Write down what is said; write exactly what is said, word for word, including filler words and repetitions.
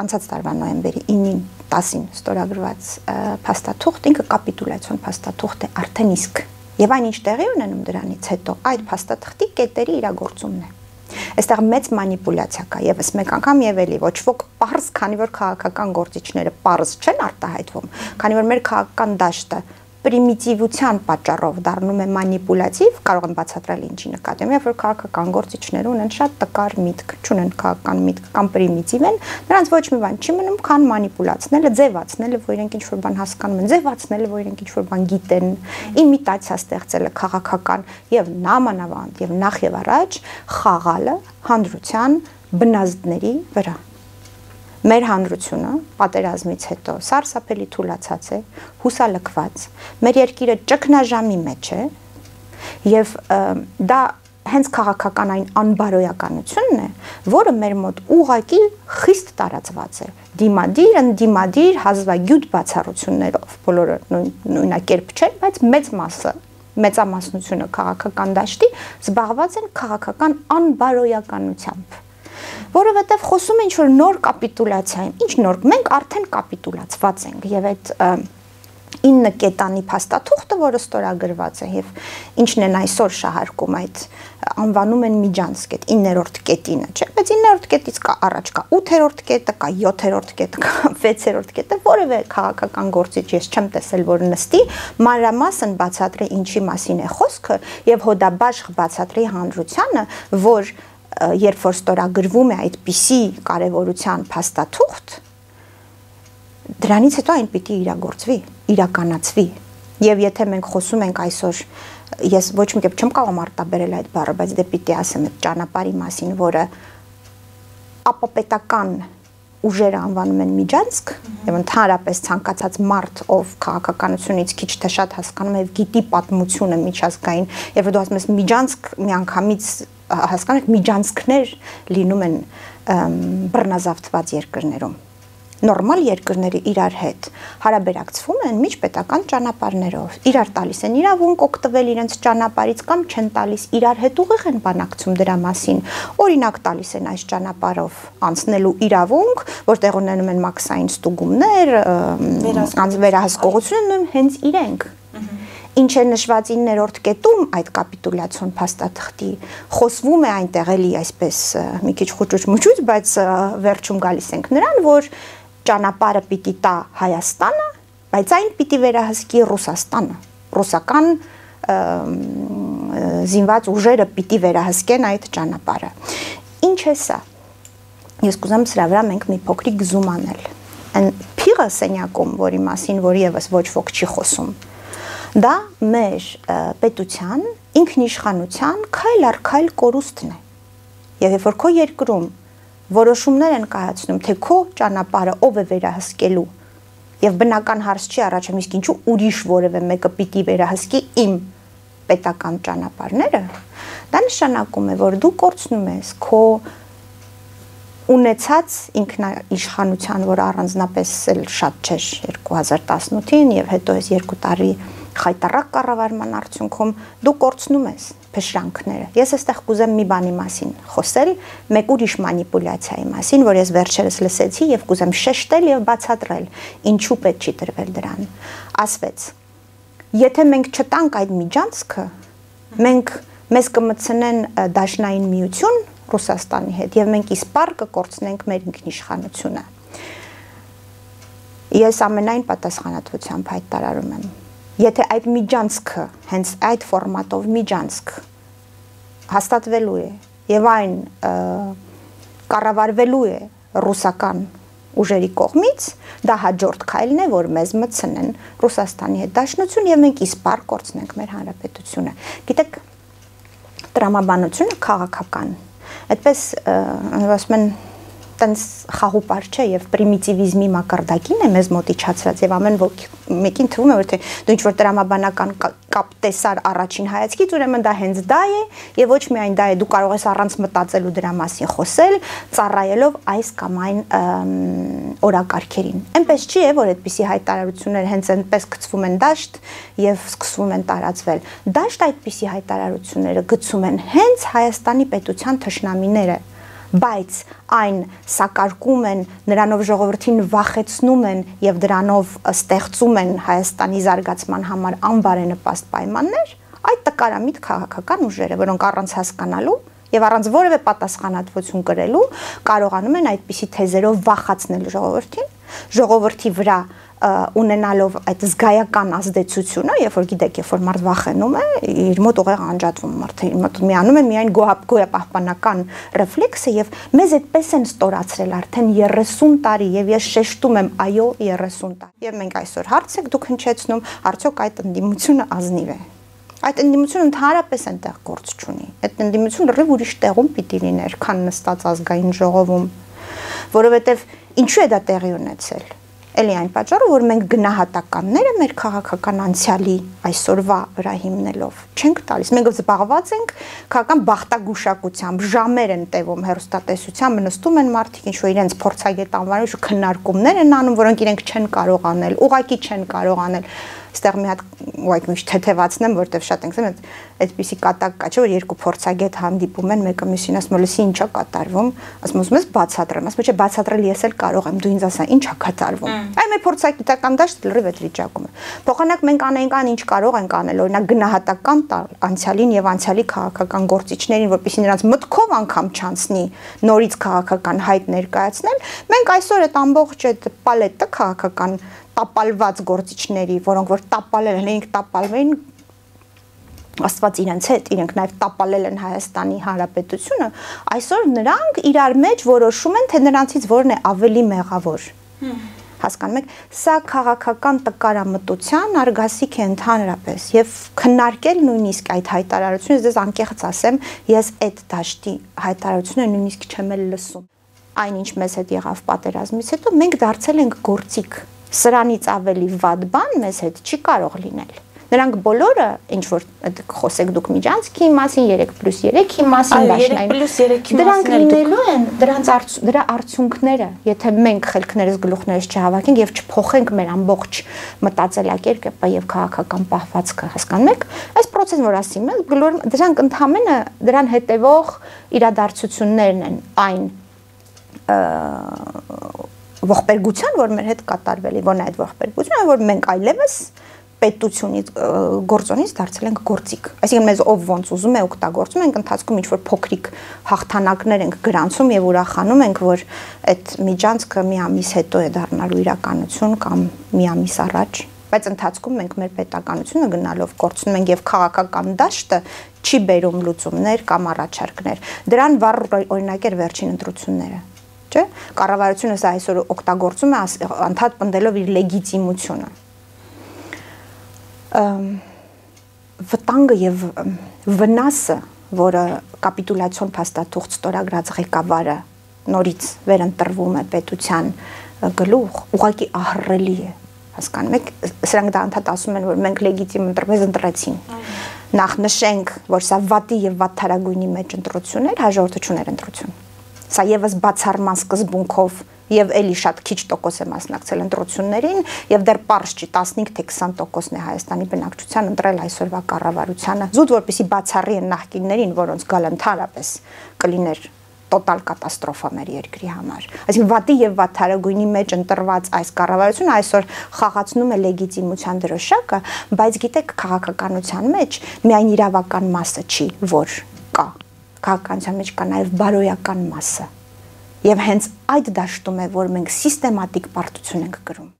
Անցած տարվա նոյեմբերի ինը-ին տասին ստորագրված փաստաթուղթ ինքը կապիտուլյացիոն փաստաթուղթ է արդեն իսկ եւ այն ինչ տեղի ունենում դրանից հետո այդ փաստաթղթի կետերի իրագործումն է այստեղ մեծ մանիպուլյացիա կա եւ ես մեկ անգամ եւ էլի ոչ ոք պարզ քանի որ քաղաքական գործիչները պարզ չեն արտահայտվում քանի որ մեր քաղաքական դաշտը պրիմիտիվության պատճառով դառնում է մանիպուլյատիվ կարող են բացատրել ինչի նկատի ունեմ որ քաղաքական գործիչները ունեն շատ տկար միտք չունեն քաղաքական միտք կամ պրիմիտիվ են նրանց ոչ մի բան չի մնում քան մանիպուլացնելը ձևացնելը որ իրենք ինչ որ բան հասկանում են ձևացնելը որ իրենք ինչ որ բան գիտեն իմիտացիա ստեղծելը քաղաքական եւ նամանավանդ եւ նախ եւ առաջ խաղալը հանդրության բնազդների վրա Մեր հանրությունը պատերազմից հետո սարսափելի թուլացած է, հուսալքված, մեր երկիրը ճգնաժամի մեջ է եւ դա հենց քաղաքական այն անբարոյականությունն է, որը մեր մոտ ուղղակի խիստ տարածված է, դիմադիր, ընդդիմադիր, հազվագյուտ բացառություններով, բոլորը նույնակերպ չեն, բայց մեծ մասը, մեծամասնությունը քաղաքական դաշտի զբաղված են քաղաքական անբարոյականությամբ որովհետև խոսում են ինչ որ նոր կապիտուլյացիա է ինչ նոր մենք արդեն կապիտուլացված ենք եւ այդ ինը կետանի փաստաթուղթը որը ստորագրված է եւ ինչն են այսօր շահարկում այդ անվանում են միջանցք այդ իններորդ կետինը չէ բայց իններորդ կետից կա առաջ կա ութերորդ կետը կա յոթերորդ կետը կա վեցերորդ կետը որևէ քաղաքական գործիչ ես չեմ տեսել որ նստի մանրամասն բացատրի ինչի մասին է խոսքը եւ հոդաբաշխ բացատրի հանրությանը որ Երբ որ ստորագրվում է այդպիսի կարևորության փաստաթուղթ, դրանից հետո այն պիտի իրագործվի, իրականացվի։ Եվ եթե մենք խոսում ենք այսօր, ես ոչ մի կերպ չեմ կարող արտաբերել այդ բառը, բայց դե պիտի ասեմ այդ ճանապարհի մասին, որը ապապետական ուժերը անվանում են միջանցք, եւ ընդհանրապես ցանկացած մարդ, ով քաղաքականությունից քիչ թե շատ հասկանում է եւ գիտի պատմությունը միջազգային, եւ դու ասում ես միջանցք միանգամից Հասկանում եք միջանցքներ լինում են բռնազավթված երկրներում նորմալ երկրների իրար հետ հարաբերակցվում են միջպետական ճանապարհներով իրար տալիս են իրավունք օգտվել իրենց ճանապարից կամ չեն տալիս իրար հետ ուղիղ են բանակցում դրա մասին օրինակ տալիս են այս ճանապարով անցնելու իրավունք որտեղ ունենում են մաքսային ստուգումներ վերահսկողությունը հենց իրենք Ինչ է նշված իններորդ կետում այդ կապիտուլյացիոն փաստաթղթի խոսվում է այնտեղ էլի այսպես մի քիչ խոճուճ-մուճուճ, բայց վերջում գալիս ենք նրան, որ ճանապարհը պիտի տա Հայաստանը, բայց այն պիտի վերահսկի Ռուսաստանը, ռուսական զինված ուժերը պիտի վերահսկեն այդ ճանապարհը։ Ինչ է սա։ Ես կուզեմ սրա վրա մենք մի փոքրիկ զում անել։ Այն փիղը սենյակում, որի մասին որ եւս ոչ ոք չի խոսում։ Դա մեր պետության, ինքնիշխանության քայլ առ քայլ կորուստն է։ Եվ երբ որ քո երկրում որոշումներ են կայացնում, թե քո ճանապարհը ով է վերահսկելու, եւ բնական հարց չի առաջանում, իսկ ինչու ուրիշ որևէ մեկը պիտի վերահսկի իմ պետական ճանապարհները, դա նշանակում է, որ դու կորցնում ես քո Ունեցած ինքնաիշխանության, որ առանձնապես էլ շատ չէր երկու հազար տասնութին եւ հետո այս երկու տարի խայտարակ կառավարման արդյունքում դու կորցնում ես փշրանքները։ Ես այստեղ կուզեմ մի բանի մասին խոսել, մեկ ուրիշ մանիպուլյացիայի մասին, որ ես վերջերս լսեցի եւ կուզեմ շեշտել եւ բացատրել, ինչու պետք չի դրվել դրան։ Ասվեց. Եթե մենք չտանք այդ միջանցքը, մենք մեզ կմցնեն դաշնային միություն Ռուսաստանի հետ եւ մենք իսպար կկորցնենք մեր ինքնիշխանությունը։ Ես ամենայն պատասխանատվությամբ հայտարարում եմ։ Եթե այդ միջանցքը, հենց այդ ֆորմատով միջանցք հաստատվելու է եւ այն կառավարվելու է ռուսական ուժերի կողմից, դա հաջորդ քայլն է, որ մեզ մտցնեն Ռուսաստանի հետ դաշնություն եւ մենք իսպար կորցնենք մեր հանրապետությունը։ Գիտեք, տրամաբանությունը քաղաքական Այդպես ասում են տենց խաղուպար չէ եւ պրիմիտիվիզմի մակարդակին է մեզ մոտ իջացած եւ ամեն մեկին թվում է որ թե դու ինչ որ տրամաբանական կապ տեսար առաջին հայացքից ուրեմն դա հենց դա է եւ ոչ միայն դա է դու կարող ես առանց մտածելու դրա մասին խոսել ծառայելով այս կամ այն օրակարգերին այնպես չի է որ այդպիսի հայտարարությունները հենց այնպես գծվում են դաշտ եւ սկսվում են տարածվել դաշտ այդպիսի հայտարարությունները գծում են հենց Հայաստանի պետության թշնամիները բայց այն սակարկում են, նրանով ժողովրդին վախեցնում են եւ դրանով ստեղծում են Հայաստանի զարգացման համար անբարենպաստ պայմաններ, այդ տկարամիտ քաղաքական ուժերը, որոնք առանց հասկանալու Եվ առանց որևէ պատասխանատվություն կրելու կարողանում են այդպիսի թեզերով վախացնել ժողովրդին, ժողովրդի վրա ունենալով այդ զգայական ազդեցությունը, երբ որ գիտեք, երբ որ մարդ վախենում է, իր մոտ ուղեղ անջատվում մարդը, իր մոտ միանում է միայն գոյապահպանական ռեֆլեքսը եւ մեզ այդպես են ստորացրել արդեն երեսուն տարի եւ ես շեշտում եմ այո երեսուն տարի։ Եվ մենք այսօր հարց եք դուք հնչեցնում, արդյոք այդ ընդդիմությունը ազնիվ է։ Այդ ընդդիմությունը ընդհանրապես այնտեղ գործ չունի։ Այդ ընդդիմությունը լրիվ ուրիշ տեղում պիտի լիներ, քան նստած ազգային ժողովում, որովհետև ինչու է դա տեղի ունեցել։ Էլի այն պատճառով, որ մենք գնահատականները մեր քաղաքական անցյալի այսօրվա վրա հիմնելով չենք տալիս։ Մենք զբաղված ենք քաղաքական բախտագուշակությամբ, ժամեր են տևում հեռուստատեսությամբ, նստում են մարդիկ, ինչ որ իրենց փորձագետ անվանում, ինչ քննարկումներ են անում, որոնք իրենք չեն կարող անել, ուղղակի չեն կարող անել։ Այստեղ մի հատ ուղղակի միշտ թեթևացնեմ, որտեվ շատ ենք ասում, այդպիսի կատակ կա, չէ՞ որ երկու փորձագետ հանդիպում են, մեկը մյուսին ասում է, լսի ինչա կատարվում, ասում է, ես բացատրեմ, ասում է, չէ, բացատրել ես էլ կարող եմ, դու ինձ ասա, ինչա կատարվում։ Այ մեր փորձագիտական դաշտ լրիվ այդ վիճակում է։ Փոխանակ մենք անենք այն, ինչ կարող ենք անել, օրինակ գնահատական տալ անցյալին եւ անցյալի քաղաքական գործիչներին, որպեսզի նրանց մտքով անգամ չանցնի նորից քաղաքական հայտ ներկայացնել։ Մենք այսօր այդ ամբողջ այդ պալետը քաղաքական տապալված գործիչների, որոնք որ տապալել են, իրենք տապալվեն աստված իրենց հետ, իրենք նաև տապալել են Հայաստանի Հանրապետությունը, այսօր նրանք իրար մեջ որոշում են, թե նրանցից որն է ավելի մեղավոր։ Հասկանում եք, սա քաղաքական տկարամտության արգասիք է ընդհանրապես եւ քննարկել նույնիսկ այդ հայտարարությունը, ես անկեղծ ասեմ, ես այդ դաշտի հայտարարությունը նույնիսկ չեմ էլ լսում։ Այնինչ մեզ հետ եղավ պատերազմից հետո, մենք դարձել ենք գործիք։ Սրանից ավելի վատ բան մեզ հետ չի կարող լինել։ Նրանք բոլորը, ինչ որ խոսեք դուք միջանցքի մասին, երեք պլյուս երեքի մասին, բաշնային, դրանք լինելու են դրա արդյունքները, եթե մենք խելքներս գլուխներս չհավաքենք եւ չփոխենք մեր ամբողջ մտածելակերպը եւ քաղաքական պահվածքը, հասկանում եք, այս պրոցեսն, որ ասում եմ, բոլորը դրանք ընդհանրը դրան հետեւող իրադարձություններն են այն ողբերգության, որ մեր հետ կատարվել է, որ այդ ողբերգությունը, որ մենք այլևս պետությունից գործոնից դարձել ենք գործիկ։ Այսինքն մեզ ով ոնց ուզում է օգտագործում ենք, ընթացքում ինչ որ փոքրիկ հաղթանակներ ենք գրանցում եւ ուրախանում ենք, որ այդ միջանցքը մի ամիս հետո է դառնալու իրականություն կամ մի ամիս առաջ, բայց ընթացքում մենք մեր պետականությունը գնալով կորցնում ենք եւ քաղաքական դաշտը չի բերում լուծումներ կամ առաջարկներ։ Դրան վառ օրինակ էր վերջին ընտրությունները։ Կառավարությունը սա այսօր օգտագործում է անդադար պնդելով իր լեգիտիմությունը։ Վտանգը եւ վնասը, որը կապիտուլյացիոն փաստաթուղթ ստորագրած ղեկավարը նորից վերընտրվում է պետության գլուխ, ուղղակի ահռելի է, հասկանում եք, սրանք դա անդադար ասում են, որ մենք լեգիտիմ ընտրվեցինք, ընտրեցին։ Նախ նշենք, որ սա վատի եւ վատթարագույնի մեջ ընտրություն էր, հաջորդություն էր ընտրություն։ Սա եւս բացառման սկզբունքով եւ ելի շատ քիչ տոկոս է մասնակցել ընտրություններին եւ դեռ պարզ չի տասնհինգ թե քսան տոկոսն է Հայաստանի բնակչության ընտրել այսօրվա կառավարությանը զուտ որպեսի բացառի են նախկիններին որոնց գալը ընդհանրապես կլիներ տոտալ կատաստրոֆա մեր երկրի համար այսինքն վատի եւ վատթարագույնի մեջ ընտրված այս կառավարությունը այսօր խաղացնում է լեգիտիմության դրոշակը բայց գիտեք քաղաքականության մեջ միայն իրավական մասը չի որ կա Քաղաքականության մեջ կա նաև բարոյական մասը։ Եվ հենց այդ դաշտում է, որ մենք սիստեմատիկ պարտություն ենք կրում։